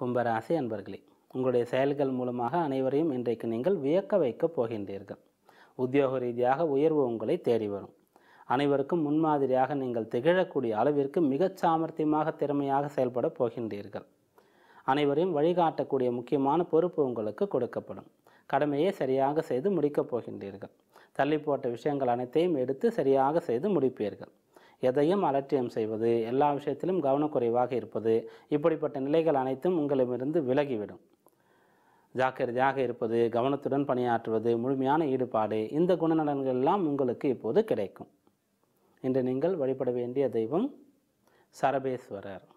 கும்பராசி அன்பர்களே, உங்களுடைய செயல்கள் மூலமாக அனைவரையும் இன்றைக்கு நீங்கள் வியக்க வைக்கப் போகின்றீர்கள். உத்தியோக ரீதியாக உயர்வு உங்களை தேடி வரும். அனைவருக்கும் முன்மாதிரியாக நீங்கள் திகழக்கூடிய அளவிற்கு மிகச் சாமர்த்தியமாக திறமையாக செயல்பட போகின்றீர்கள். அனைவரையும் வழிகாட்டக்கூடிய முக்கியமான பொறுப்பு உங்களுக்கு கொடுக்கப்படும். கடமையை சரியாக செய்து முடிக்கப் போகின்றீர்கள். தள்ளி போட்ட விஷயங்கள் அனைத்தையும் எடுத்து சரியாக செய்து முடிப்பீர்கள். எதையும் அலட்சியம் செய்வது, எல்லா விஷயத்திலும் கவனக்குறைவாக இருப்பது, இப்படிப்பட்ட நிலைகள் அனைத்தும் உங்களிடமிருந்து விலகிவிடும். ஜாக்கிரதையாக இருப்பது, கவனத்துடன் பணியாற்றுவது, முழுமையான ஈடுபாடு, இந்த குணநலன்கள் எல்லாம் உங்களுக்கு இப்போது கிடைக்கும். இன்று நீங்கள் வழிபட வேண்டிய தெய்வம் சரபேஸ்வரர்.